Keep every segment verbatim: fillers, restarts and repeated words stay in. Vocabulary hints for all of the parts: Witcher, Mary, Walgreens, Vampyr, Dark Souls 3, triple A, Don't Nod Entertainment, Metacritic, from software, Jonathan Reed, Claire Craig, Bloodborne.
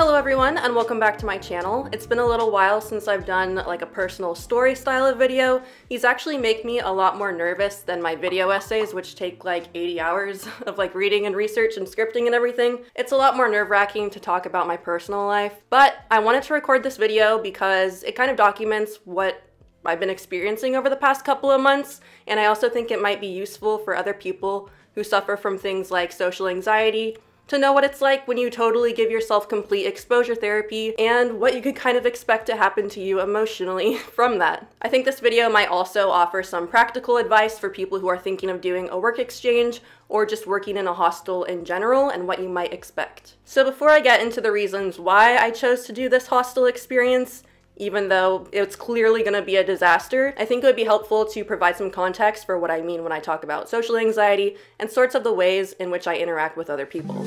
Hello everyone and welcome back to my channel. It's been a little while since I've done like a personal story style of video. These actually make me a lot more nervous than my video essays, which take like eighty hours of like reading and research and scripting and everything. It's a lot more nerve-wracking to talk about my personal life, but I wanted to record this video because it kind of documents what I've been experiencing over the past couple of months, and I also think it might be useful for other people who suffer from things like social anxiety, to know what it's like when you totally give yourself complete exposure therapy and what you could kind of expect to happen to you emotionally from that. I think this video might also offer some practical advice for people who are thinking of doing a work exchange or just working in a hostel in general and what you might expect. So before I get into the reasons why I chose to do this hostel experience, even though it's clearly gonna be a disaster, I think it would be helpful to provide some context for what I mean when I talk about social anxiety and sorts of the ways in which I interact with other people.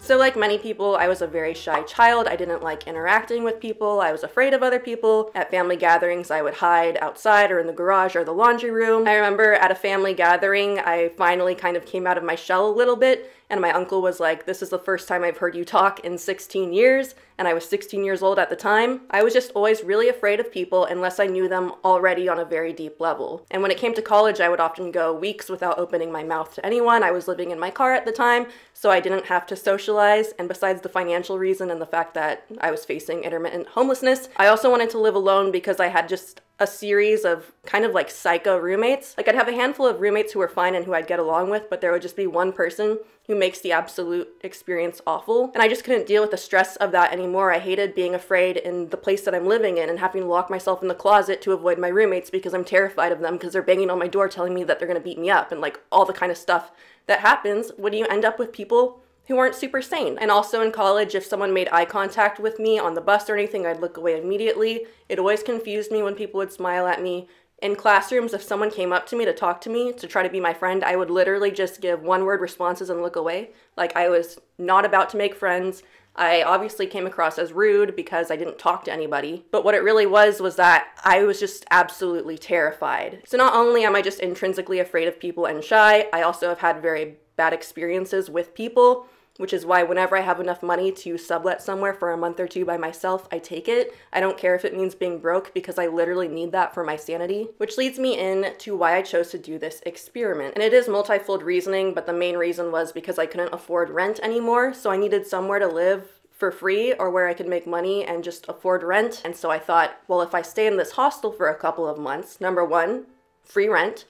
So like many people, I was a very shy child. I didn't like interacting with people. I was afraid of other people. At family gatherings, I would hide outside or in the garage or the laundry room. I remember at a family gathering, I finally kind of came out of my shell a little bit, and my uncle was like, "This is the first time I've heard you talk in sixteen years, and I was sixteen years old at the time. I was just always really afraid of people unless I knew them already on a very deep level. And when it came to college, I would often go weeks without opening my mouth to anyone. I was living in my car at the time, so I didn't have to socialize. And besides the financial reason and the fact that I was facing intermittent homelessness, I also wanted to live alone because I had just a series of kind of like psycho roommates. Like I'd have a handful of roommates who were fine and who I'd get along with, but there would just be one person who makes the absolute experience awful. And I just couldn't deal with the stress of that anymore. I hated being afraid in the place that I'm living in and having to lock myself in the closet to avoid my roommates because I'm terrified of them because they're banging on my door telling me that they're gonna beat me up and like all the kind of stuff that happens when you end up with people who aren't super sane. And also in college, if someone made eye contact with me on the bus or anything, I'd look away immediately. It always confused me when people would smile at me. In classrooms, if someone came up to me to talk to me, to try to be my friend, I would literally just give one-word responses and look away. Like I was not about to make friends. I obviously came across as rude because I didn't talk to anybody, but what it really was was that I was just absolutely terrified. So not only am I just intrinsically afraid of people and shy, I also have had very bad experiences with people, which is why whenever I have enough money to sublet somewhere for a month or two by myself, I take it. I don't care if it means being broke because I literally need that for my sanity, which leads me in to why I chose to do this experiment. And it is multifold reasoning, but the main reason was because I couldn't afford rent anymore, so I needed somewhere to live for free or where I could make money and just afford rent. And so I thought, well, if I stay in this hostel for a couple of months, number one, free rent.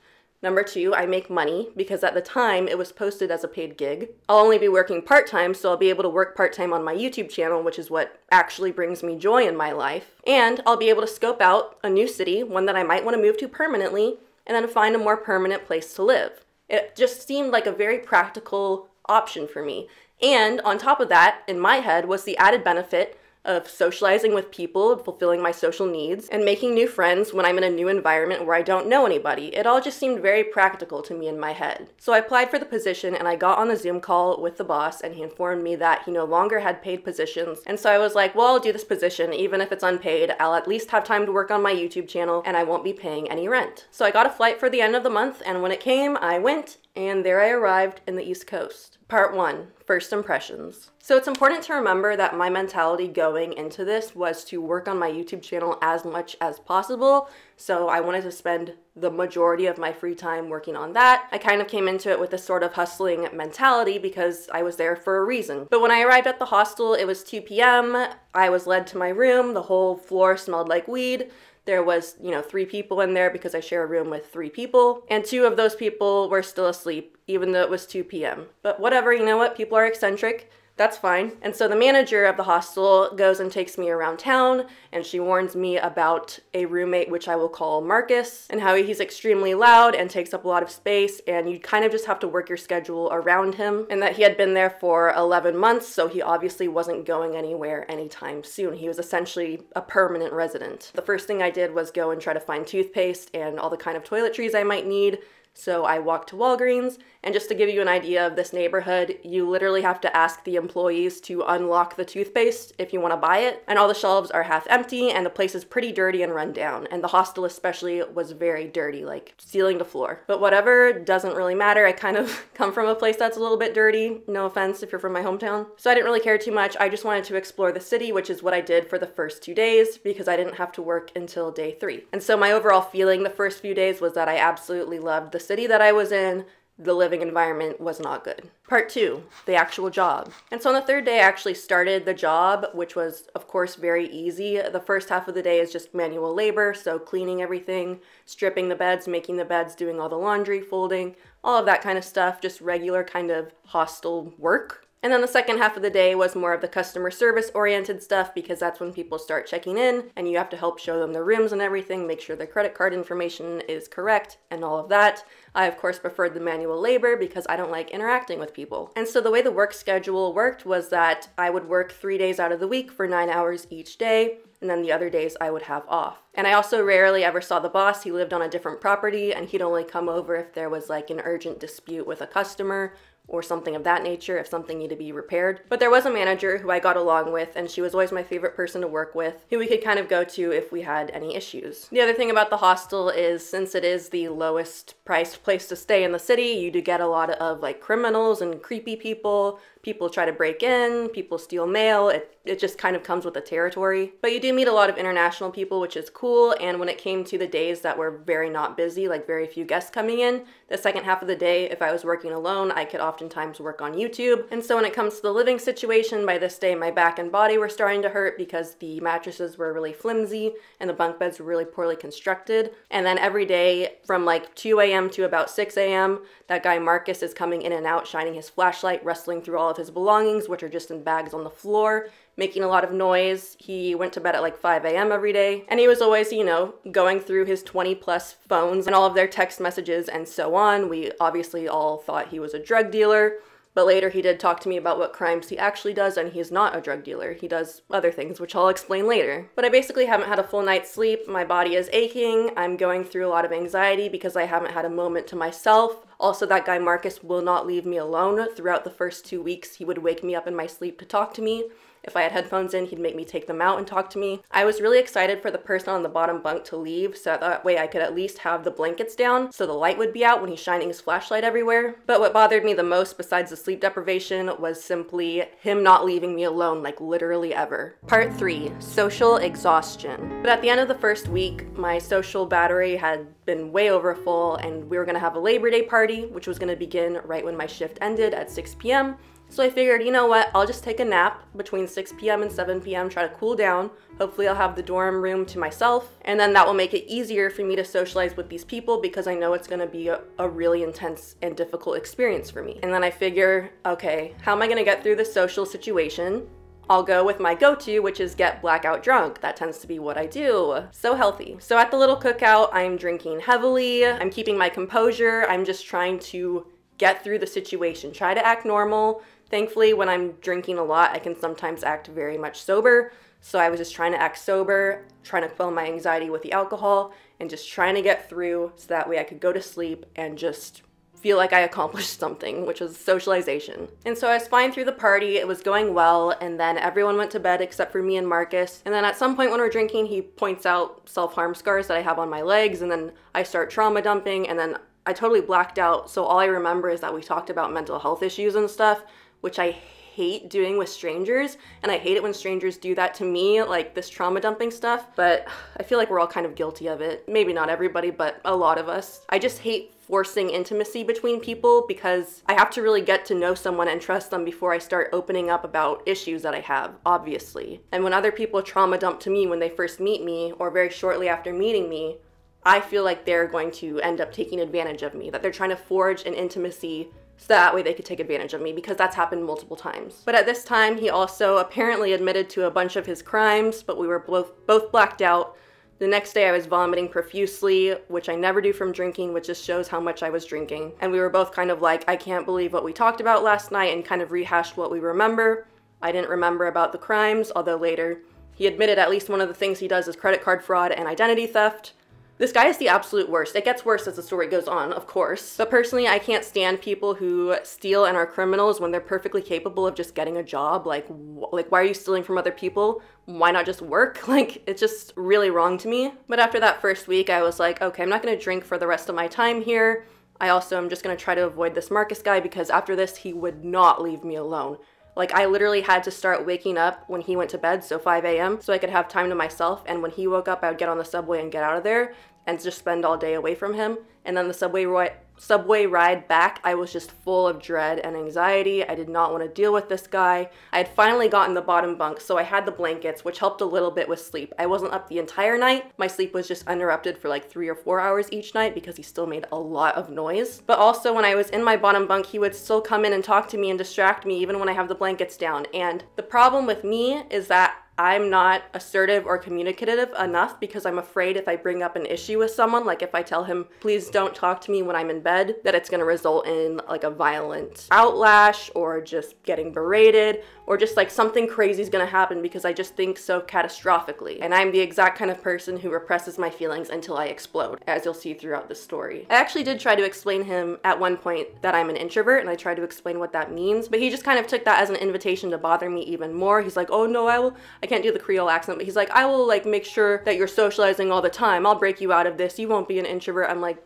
Number two, I make money because at the time it was posted as a paid gig. I'll only be working part-time, so I'll be able to work part-time on my YouTube channel, which is what actually brings me joy in my life. And I'll be able to scope out a new city, one that I might want to move to permanently, and then find a more permanent place to live. It just seemed like a very practical option for me. And on top of that, in my head, was the added benefit of socializing with people, fulfilling my social needs, and making new friends when I'm in a new environment where I don't know anybody. It all just seemed very practical to me in my head. So I applied for the position and I got on a Zoom call with the boss and he informed me that he no longer had paid positions. And so I was like, well, I'll do this position. Even if it's unpaid, I'll at least have time to work on my YouTube channel and I won't be paying any rent. So I got a flight for the end of the month and when it came, I went and there I arrived in the East Coast. Part one, first impressions. So it's important to remember that my mentality going into this was to work on my YouTube channel as much as possible. So I wanted to spend the majority of my free time working on that. I kind of came into it with this sort of hustling mentality because I was there for a reason. But when I arrived at the hostel, it was two p m I was led to my room. The whole floor smelled like weed. There was, you know, three people in there because I share a room with three people, and two of those people were still asleep, even though it was two p m But whatever, you know what? People are eccentric. That's fine. And so the manager of the hostel goes and takes me around town, and she warns me about a roommate, which I will call Marcus, and how he's extremely loud and takes up a lot of space, and you kind of just have to work your schedule around him, and that he had been there for eleven months, so he obviously wasn't going anywhere anytime soon. He was essentially a permanent resident. The first thing I did was go and try to find toothpaste and all the kind of toiletries I might need, So I walked to Walgreens, and just to give you an idea of this neighborhood, you literally have to ask the employees to unlock the toothpaste if you want to buy it, and all the shelves are half empty, and the place is pretty dirty and run down, and the hostel especially was very dirty, like ceiling to floor. But whatever, doesn't really matter. I kind of come from a place that's a little bit dirty, no offense if you're from my hometown. So I didn't really care too much. I just wanted to explore the city, which is what I did for the first two days because I didn't have to work until day three. And so my overall feeling the first few days was that I absolutely loved the city that I was in. The living environment was not good. Part two, the actual job. And so on the third day, I actually started the job, which was of course very easy. The first half of the day is just manual labor, so cleaning everything, stripping the beds, making the beds, doing all the laundry, folding, all of that kind of stuff, just regular kind of hostel work. And then the second half of the day was more of the customer service oriented stuff because that's when people start checking in and you have to help show them the rooms and everything, make sure their credit card information is correct and all of that. I of course preferred the manual labor because I don't like interacting with people. And so the way the work schedule worked was that I would work three days out of the week for nine hours each day, and then the other days I would have off. And I also rarely ever saw the boss. He lived on a different property and he'd only come over if there was like an urgent dispute with a customer or something of that nature, if something needed to be repaired. But there was a manager who I got along with, and she was always my favorite person to work with, who we could kind of go to if we had any issues. The other thing about the hostel is since it is the lowest priced place to stay in the city, you do get a lot of like criminals and creepy people. People try to break in, people steal mail. It, it just kind of comes with the territory. But you do meet a lot of international people, which is cool. And when it came to the days that were very not busy, like very few guests coming in, the second half of the day, if I was working alone, I could oftentimes work on YouTube. And so when it comes to the living situation, by this day, my back and body were starting to hurt because the mattresses were really flimsy and the bunk beds were really poorly constructed. And then every day from like two a m to about six a m, that guy Marcus is coming in and out, shining his flashlight, rustling through all of his belongings, which are just in bags on the floor, making a lot of noise. He went to bed at like five a m every day, and he was always, you know, going through his twenty plus phones and all of their text messages and so on. We obviously all thought he was a drug dealer, but later he did talk to me about what crimes he actually does, and he's not a drug dealer. He does other things, which I'll explain later. But I basically haven't had a full night's sleep. My body is aching. I'm going through a lot of anxiety because I haven't had a moment to myself. Also, that guy Marcus will not leave me alone. Throughout the first two weeks, he would wake me up in my sleep to talk to me. If I had headphones in, he'd make me take them out and talk to me. I was really excited for the person on the bottom bunk to leave, so that way I could at least have the blankets down so the light would be out when he's shining his flashlight everywhere. But what bothered me the most, besides the sleep deprivation, was simply him not leaving me alone, like literally ever. Part three, social exhaustion. But at the end of the first week, my social battery had been way over full, and we were gonna have a Labor Day party, which was gonna begin right when my shift ended at six p m So I figured, you know what, I'll just take a nap between six p m and seven p m, try to cool down. Hopefully I'll have the dorm room to myself, and then that will make it easier for me to socialize with these people because I know it's gonna be a, a really intense and difficult experience for me. And then I figure, okay, how am I gonna get through this social situation? I'll go with my go-to, which is get blackout drunk. That tends to be what I do. So healthy. So at the little cookout, I'm drinking heavily. I'm keeping my composure. I'm just trying to get through the situation, try to act normal. Thankfully, when I'm drinking a lot, I can sometimes act very much sober. So I was just trying to act sober, trying to quell my anxiety with the alcohol, and just trying to get through so that way I could go to sleep and just feel like I accomplished something, which was socialization. And so I was fine through the party, it was going well, and then everyone went to bed except for me and Marcus. And then at some point when we're drinking, he points out self-harm scars that I have on my legs, and then I start trauma dumping, and then I totally blacked out. So all I remember is that we talked about mental health issues and stuff, which I hate doing with strangers, and I hate it when strangers do that to me, like this trauma dumping stuff, but I feel like we're all kind of guilty of it. Maybe not everybody, but a lot of us. I just hate forcing intimacy between people because I have to really get to know someone and trust them before I start opening up about issues that I have, obviously. And when other people trauma dump to me when they first meet me or very shortly after meeting me, I feel like they're going to end up taking advantage of me, that they're trying to forge an intimacy so that way they could take advantage of me, because that's happened multiple times. But at this time, he also apparently admitted to a bunch of his crimes, but we were both, both blacked out. The next day I was vomiting profusely, which I never do from drinking, which just shows how much I was drinking. And we were both kind of like, I can't believe what we talked about last night, and kind of rehashed what we remember. I didn't remember about the crimes, although later he admitted at least one of the things he does is credit card fraud and identity theft. This guy is the absolute worst. It gets worse as the story goes on, of course. But personally, I can't stand people who steal and are criminals when they're perfectly capable of just getting a job. Like, like why are you stealing from other people? Why not just work? Like, it's just really wrong to me. But after that first week, I was like, okay, I'm not gonna drink for the rest of my time here. I also am just gonna try to avoid this Marcus guy, because after this, he would not leave me alone. Like, I literally had to start waking up when he went to bed, so five A M, so I could have time to myself. And when he woke up, I would get on the subway and get out of there and just spend all day away from him. And then the subway ride, subway ride back, I was just full of dread and anxiety. I did not want to deal with this guy. I had finally gotten the bottom bunk, so I had the blankets, which helped a little bit with sleep. I wasn't up the entire night. My sleep was just uninterrupted for like three or four hours each night, because he still made a lot of noise. But also, when I was in my bottom bunk, he would still come in and talk to me and distract me even when I have the blankets down. And the problem with me is that I'm not assertive or communicative enough, because I'm afraid if I bring up an issue with someone, like if I tell him, please don't talk to me when I'm in bed, that it's gonna result in like a violent outlash, or just getting berated, or just like something crazy is gonna happen, because I just think so catastrophically. And I'm the exact kind of person who represses my feelings until I explode, as you'll see throughout the story. I actually did try to explain him at one point that I'm an introvert, and I tried to explain what that means, but he just kind of took that as an invitation to bother me even more. He's like, oh no, I will, I can't do the Creole accent, but he's like, I will like make sure that you're socializing all the time. I'll break you out of this. You won't be an introvert. I'm like,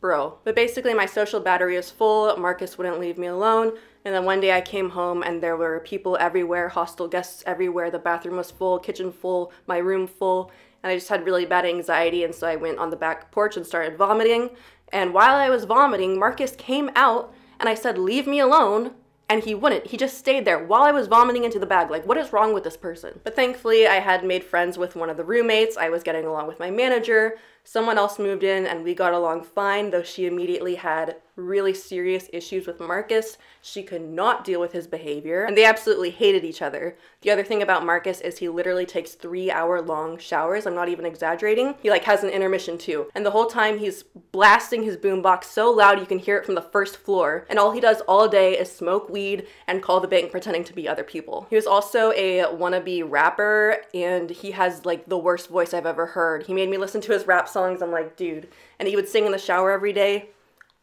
bro. But basically my social battery is full. Marcus wouldn't leave me alone. And then one day I came home and there were people everywhere, hostile guests everywhere. The bathroom was full, kitchen full, my room full. And I just had really bad anxiety, and so I went on the back porch and started vomiting. And while I was vomiting, Marcus came out and I said, leave me alone. And he wouldn't. He just stayed there while I was vomiting into the bag. Like, what is wrong with this person? But thankfully, I had made friends with one of the roommates. I was getting along with my manager. Someone else moved in and we got along fine, though she immediately had really serious issues with Marcus. She could not deal with his behavior, and they absolutely hated each other. The other thing about Marcus is he literally takes three hour long showers. I'm not even exaggerating. He like has an intermission too. And the whole time he's blasting his boombox so loud you can hear it from the first floor. And all he does all day is smoke weed and call the bank pretending to be other people. He was also a wannabe rapper, and he has like the worst voice I've ever heard. He made me listen to his rap songs. I'm like, dude. And he would sing in the shower every day.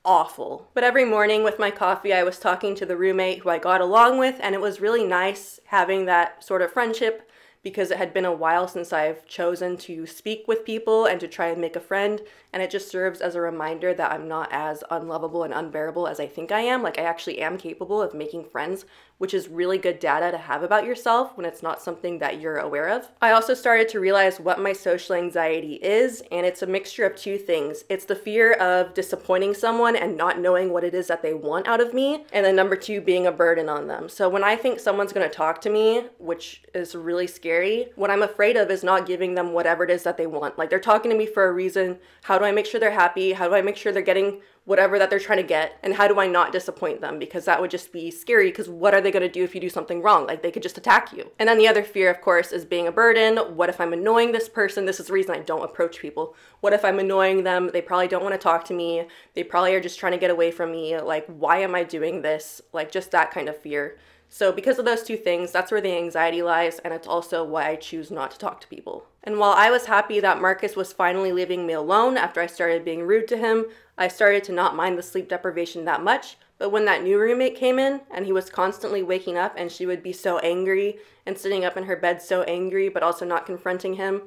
Awful. But every morning with my coffee, I was talking to the roommate who I got along with, and it was really nice having that sort of friendship, because it had been a while since I've chosen to speak with people and to try and make a friend, and it just serves as a reminder that I'm not as unlovable and unbearable as I think I am. Like, I actually am capable of making friends, which is really good data to have about yourself when it's not something that you're aware of. I also started to realize what my social anxiety is, and it's a mixture of two things. It's the fear of disappointing someone and not knowing what it is that they want out of me, and then number two, being a burden on them. So when I think someone's gonna talk to me, which is really scary, what I'm afraid of is not giving them whatever it is that they want. Like, they're talking to me for a reason. How do I make sure they're happy? How do I make sure they're getting whatever that they're trying to get? And how do I not disappoint them? Because that would just be scary, because what are they going to do if you do something wrong? Like, they could just attack you. And then the other fear, of course, is being a burden. What if I'm annoying this person? This is the reason I don't approach people. What if I'm annoying them? They probably don't want to talk to me. They probably are just trying to get away from me. Like, why am I doing this? Like, just that kind of fear. So because of those two things, that's where the anxiety lies, and it's also why I choose not to talk to people. And while I was happy that Marcus was finally leaving me alone after I started being rude to him, I started to not mind the sleep deprivation that much. But when that new roommate came in and he was constantly waking up, and she would be so angry and sitting up in her bed so angry but also not confronting him,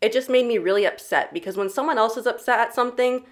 it just made me really upset, because when someone else is upset at something,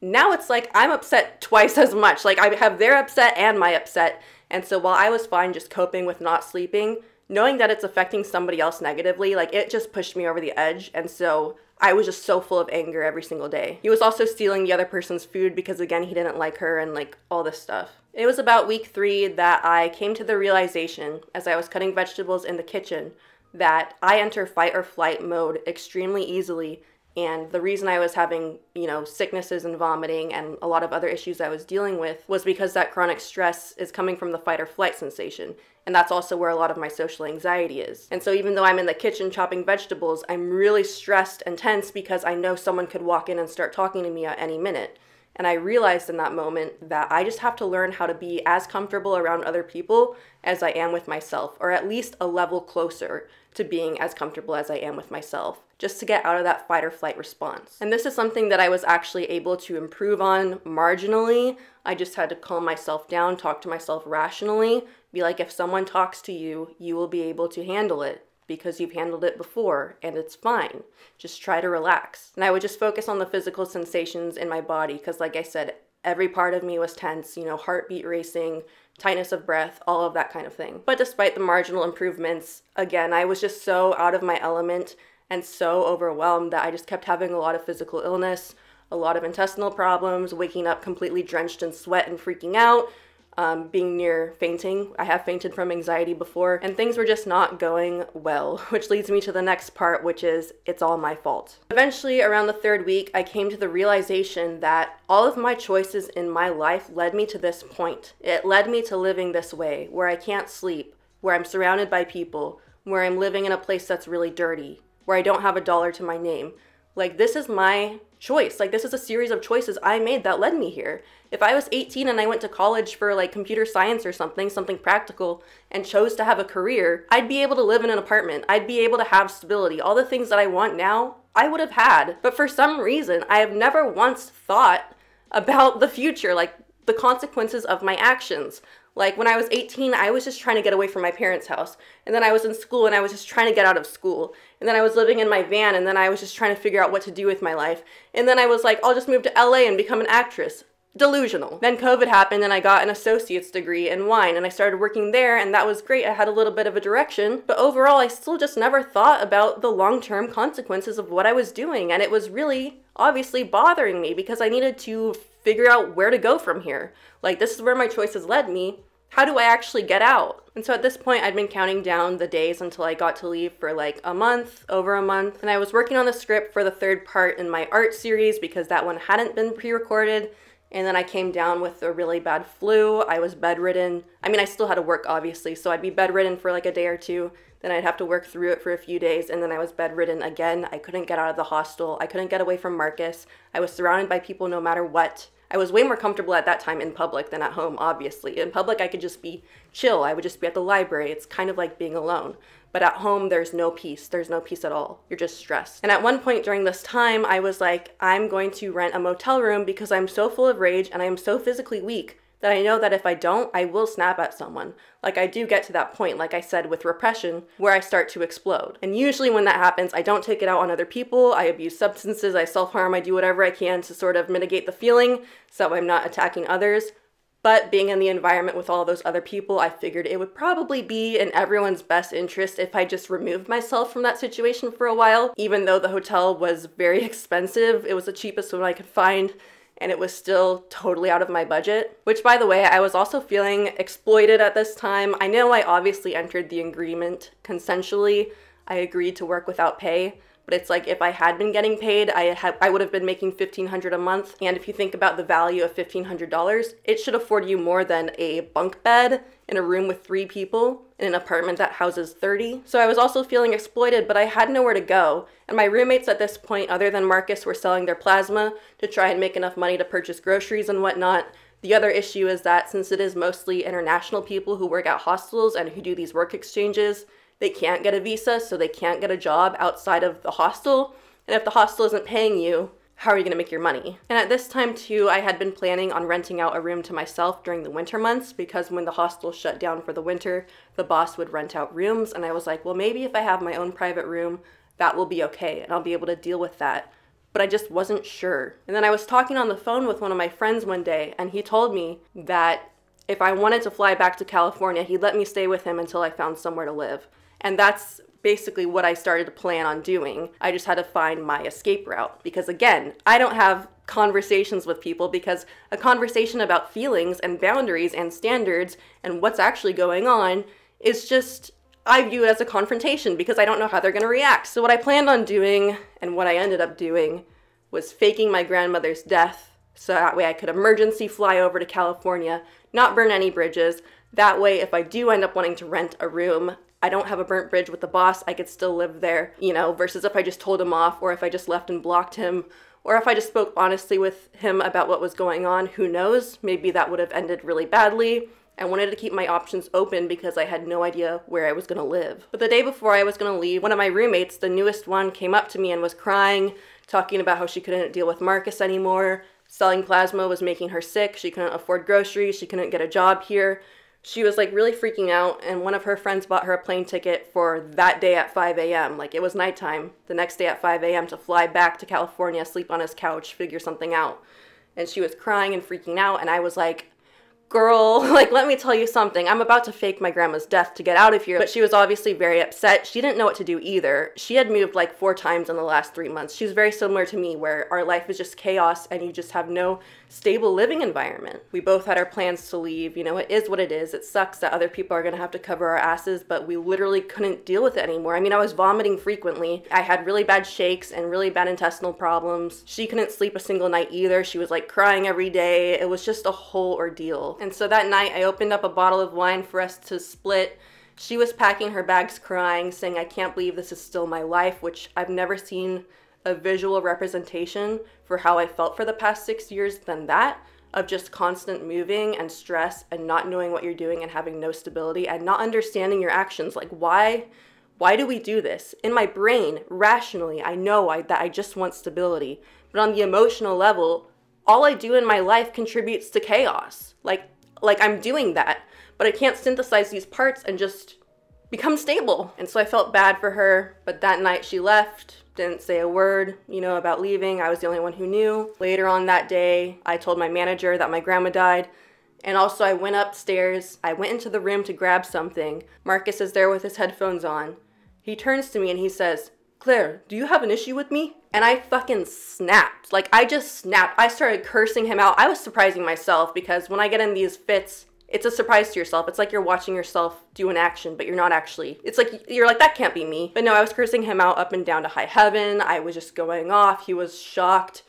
now it's like I'm upset twice as much. Like, I have their upset and my upset. And so while I was fine just coping with not sleeping, knowing that it's affecting somebody else negatively, like, it just pushed me over the edge. And so I was just so full of anger every single day. He was also stealing the other person's food because, again, he didn't like her and like all this stuff. It was about week three that I came to the realization, as I was cutting vegetables in the kitchen, that I enter fight or flight mode extremely easily. And the reason I was having, you know, sicknesses and vomiting and a lot of other issues I was dealing with was because that chronic stress is coming from the fight or flight sensation. And that's also where a lot of my social anxiety is. And so even though I'm in the kitchen chopping vegetables, I'm really stressed and tense because I know someone could walk in and start talking to me at any minute. And I realized in that moment that I just have to learn how to be as comfortable around other people as I am with myself, or at least a level closer to being as comfortable as I am with myself, just to get out of that fight or flight response. And this is something that I was actually able to improve on marginally. I just had to calm myself down, talk to myself rationally, be like, if someone talks to you, you will be able to handle it, because you've handled it before and it's fine. Just try to relax. And I would just focus on the physical sensations in my body, because like I said, every part of me was tense, you know, heartbeat racing, tightness of breath, all of that kind of thing. But despite the marginal improvements, again, I was just so out of my element and so overwhelmed that I just kept having a lot of physical illness, a lot of intestinal problems, waking up completely drenched in sweat and freaking out, Um, being near fainting. I have fainted from anxiety before, and things were just not going well, which leads me to the next part, which is it's all my fault. Eventually, around the third week, I came to the realization that all of my choices in my life led me to this point. It led me to living this way, where I can't sleep, where I'm surrounded by people, where I'm living in a place that's really dirty, where I don't have a dollar to my name. Like, this is my choice. Like, this is a series of choices I made that led me here. If I was eighteen and I went to college for like computer science or something, something practical, and chose to have a career, I'd be able to live in an apartment. I'd be able to have stability. All the things that I want now, I would have had. But for some reason, I have never once thought about the future, like the consequences of my actions. Like, when I was eighteen, I was just trying to get away from my parents' house. And then I was in school and I was just trying to get out of school. And then I was living in my van and then I was just trying to figure out what to do with my life. And then I was like, I'll just move to L A and become an actress. Delusional. Then COVID happened and I got an associate's degree in wine and I started working there, and that was great. I had a little bit of a direction, but overall I still just never thought about the long-term consequences of what I was doing, and it was really obviously bothering me because I needed to figure out where to go from here. Like, this is where my choices led me. How do I actually get out? And so at this point, I'd been counting down the days until I got to leave for like a month, over a month. And I was working on the script for the third part in my art series because that one hadn't been pre-recorded. And then I came down with a really bad flu. I was bedridden. I mean, I still had to work, obviously, so I'd be bedridden for like a day or two. Then I'd have to work through it for a few days, and then I was bedridden again. I couldn't get out of the hostel. I couldn't get away from Marcus. I was surrounded by people no matter what. I was way more comfortable at that time in public than at home, obviously. In public, I could just be chill. I would just be at the library. It's kind of like being alone. But at home, there's no peace. There's no peace at all. You're just stressed. And at one point during this time, I was like, I'm going to rent a motel room because I'm so full of rage and I am so physically weak that I know that if I don't, I will snap at someone. Like, I do get to that point, like I said, with repression, where I start to explode. And usually when that happens, I don't take it out on other people. I abuse substances, I self-harm, I do whatever I can to sort of mitigate the feeling so I'm not attacking others. But being in the environment with all those other people, I figured it would probably be in everyone's best interest if I just removed myself from that situation for a while. Even though the hotel was very expensive, it was the cheapest one I could find, and it was still totally out of my budget. Which, by the way, I was also feeling exploited at this time. I know I obviously entered the agreement consensually. I agreed to work without pay, but it's like, if I had been getting paid, I had I would have been making fifteen hundred dollars a month. And if you think about the value of fifteen hundred dollars, it should afford you more than a bunk bed in a room with three people in an apartment that houses thirty. So I was also feeling exploited, but I had nowhere to go. And my roommates at this point, other than Marcus, were selling their plasma to try and make enough money to purchase groceries and whatnot. The other issue is that since it is mostly international people who work at hostels and who do these work exchanges, they can't get a visa, so they can't get a job outside of the hostel. And if the hostel isn't paying you, how are you gonna make your money? And at this time too, I had been planning on renting out a room to myself during the winter months, because when the hostel shut down for the winter, the boss would rent out rooms. And I was like, well, maybe if I have my own private room, that will be okay and I'll be able to deal with that. But I just wasn't sure. And then I was talking on the phone with one of my friends one day, and he told me that if I wanted to fly back to California, he'd let me stay with him until I found somewhere to live. And that's basically what I started to plan on doing. I just had to find my escape route, because again, I don't have conversations with people, because a conversation about feelings and boundaries and standards and what's actually going on is just, I view it as a confrontation because I don't know how they're gonna react. So what I planned on doing and what I ended up doing was faking my grandmother's death so that way I could emergency fly over to California, not burn any bridges. That way, if I do end up wanting to rent a room, I don't have a burnt bridge with the boss, I could still live there, you know, versus if I just told him off or if I just left and blocked him Or if I just spoke honestly with him about what was going on, who knows? Maybe that would have ended really badly. I wanted to keep my options open because I had no idea where I was gonna live. But the day before I was gonna leave, one of my roommates, the newest one, came up to me and was crying, talking about how she couldn't deal with Marcus anymore. Selling plasma was making her sick. She couldn't afford groceries. She couldn't get a job here. She was like really freaking out, and one of her friends bought her a plane ticket for that day at five A M Like, it was nighttime the next day at five A M to fly back to California, sleep on his couch, figure something out. And she was crying and freaking out, and I was like, girl, like, let me tell you something. I'm about to fake my grandma's death to get out of here. But she was obviously very upset. She didn't know what to do either. She had moved like four times in the last three months. She was very similar to me, where our life is just chaos and you just have no stable living environment. We both had our plans to leave. You know, it is what it is. It sucks that other people are gonna have to cover our asses, but we literally couldn't deal with it anymore. I mean, I was vomiting frequently. I had really bad shakes and really bad intestinal problems. She couldn't sleep a single night either. She was like crying every day. It was just a whole ordeal. And so that night I opened up a bottle of wine for us to split. She was packing her bags crying, saying, I can't believe this is still my life, which I've never seen a visual representation for how I felt for the past six years than that, of just constant moving and stress and not knowing what you're doing and having no stability and not understanding your actions. Like, why, why do we do this? In my brain, rationally, I know I, that I just want stability, but on the emotional level, all I do in my life contributes to chaos. Like, like I'm doing that, but I can't synthesize these parts and just become stable. And so I felt bad for her, but that night she left, didn't say a word, you know, about leaving. I was the only one who knew. Later on that day, I told my manager that my grandma died. And also I went upstairs, I went into the room to grab something. Marcus is there with his headphones on. He turns to me and he says, Claire, do you have an issue with me? And I fucking snapped. Like, I just snapped. I started cursing him out. I was surprising myself, because when I get in these fits, it's a surprise to yourself. It's like you're watching yourself do an action, but you're not actually. It's like, you're like, that can't be me. But no, I was cursing him out up and down to high heaven. I was just going off. He was shocked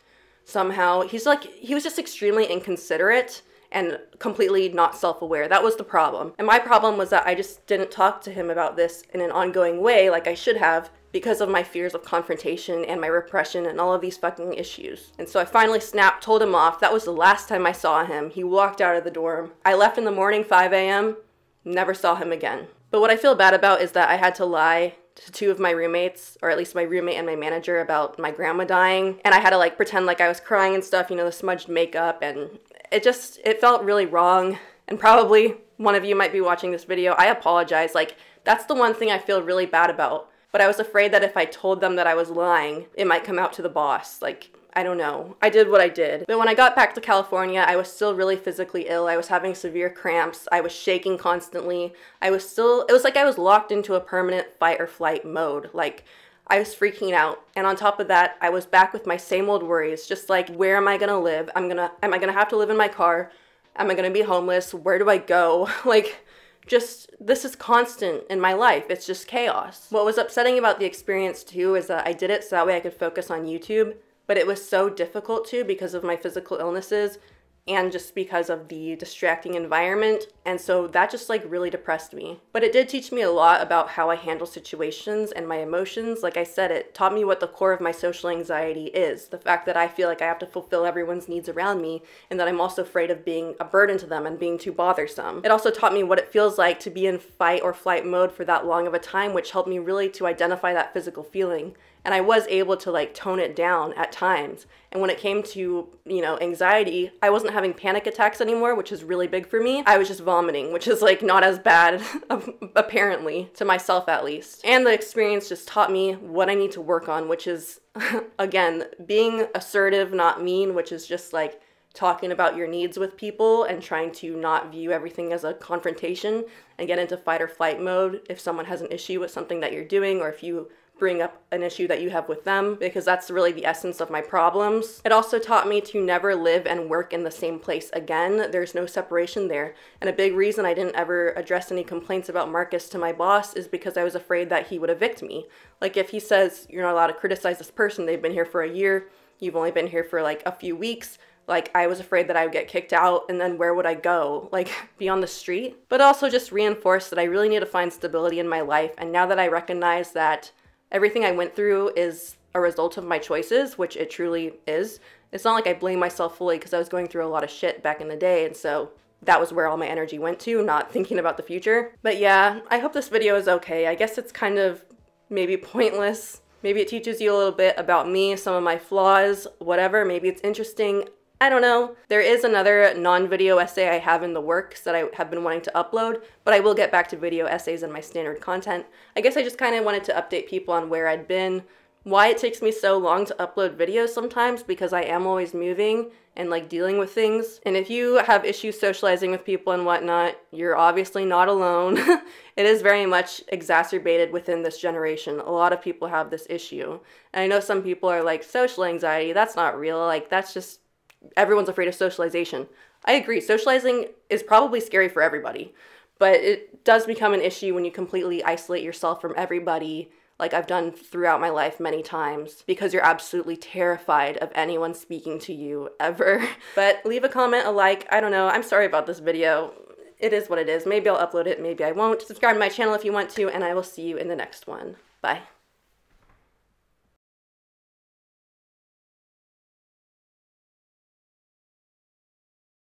somehow. He's like, he was just extremely inconsiderate and completely not self-aware. That was the problem. And my problem was that I just didn't talk to him about this in an ongoing way like I should have, because of my fears of confrontation and my repression and all of these fucking issues. And so I finally snapped, told him off. That was the last time I saw him. He walked out of the dorm. I left in the morning, five A M, never saw him again. But what I feel bad about is that I had to lie to two of my roommates, or at least my roommate and my manager, about my grandma dying. And I had to like pretend like I was crying and stuff, you know, the smudged makeup, and it just, it felt really wrong. And probably one of you might be watching this video. I apologize. Like, that's the one thing I feel really bad about. But I was afraid that if I told them that I was lying, it might come out to the boss. Like, I don't know. I did what I did. But when I got back to California, I was still really physically ill. I was having severe cramps. I was shaking constantly. I was still, it was like I was locked into a permanent fight or flight mode. Like, I was freaking out. And on top of that, I was back with my same old worries. Just like, where am I gonna live? I'm gonna, am I gonna have to live in my car? Am I gonna be homeless? Where do I go? Like, just, this is constant in my life. It's just chaos. What was upsetting about the experience too is that I did it so that way I could focus on YouTube, but it was so difficult too because of my physical illnesses and just because of the distracting environment. And so that just like really depressed me. But it did teach me a lot about how I handle situations and my emotions. Like I said, it taught me what the core of my social anxiety is. The fact that I feel like I have to fulfill everyone's needs around me, and that I'm also afraid of being a burden to them and being too bothersome. It also taught me what it feels like to be in fight or flight mode for that long of a time, which helped me really to identify that physical feeling. And I was able to like tone it down at times. And when it came to, you know, anxiety, I wasn't having panic attacks anymore, which is really big for me. I was just vomiting, which is like not as bad, apparently, to myself at least. And the experience just taught me what I need to work on, which is, again, being assertive, not mean, which is just like talking about your needs with people and trying to not view everything as a confrontation and get into fight or flight mode if someone has an issue with something that you're doing, or if you bring up an issue that you have with them, because that's really the essence of my problems. It also taught me to never live and work in the same place again. There's no separation there. And a big reason I didn't ever address any complaints about Marcus to my boss is because I was afraid that he would evict me. Like, if he says, you're not allowed to criticize this person, they've been here for a year, you've only been here for like a few weeks, like, I was afraid that I would get kicked out, and then where would I go? Like, be on the street? But also just reinforced that I really need to find stability in my life, and now that I recognize that everything I went through is a result of my choices, which it truly is. It's not like I blame myself fully because I was going through a lot of shit back in the day, and so that was where all my energy went to, not thinking about the future. But yeah, I hope this video is okay. I guess it's kind of maybe pointless. Maybe it teaches you a little bit about me, some of my flaws, whatever. Maybe it's interesting. I don't know. There is another non-video essay I have in the works that I have been wanting to upload, but I will get back to video essays and my standard content. I guess I just kind of wanted to update people on where I'd been, why it takes me so long to upload videos sometimes, because I am always moving and like dealing with things. And if you have issues socializing with people and whatnot, you're obviously not alone. It is very much exacerbated within this generation. A lot of people have this issue. And I know some people are like, social anxiety, that's not real. Like, that's just, everyone's afraid of socialization. I agree, socializing is probably scary for everybody, but it does become an issue when you completely isolate yourself from everybody, like I've done throughout my life many times, because you're absolutely terrified of anyone speaking to you ever. But leave a comment, a like, I don't know, I'm sorry about this video. It is what it is. Maybe I'll upload it, maybe I won't. Subscribe to my channel if you want to, and I will see you in the next one. Bye.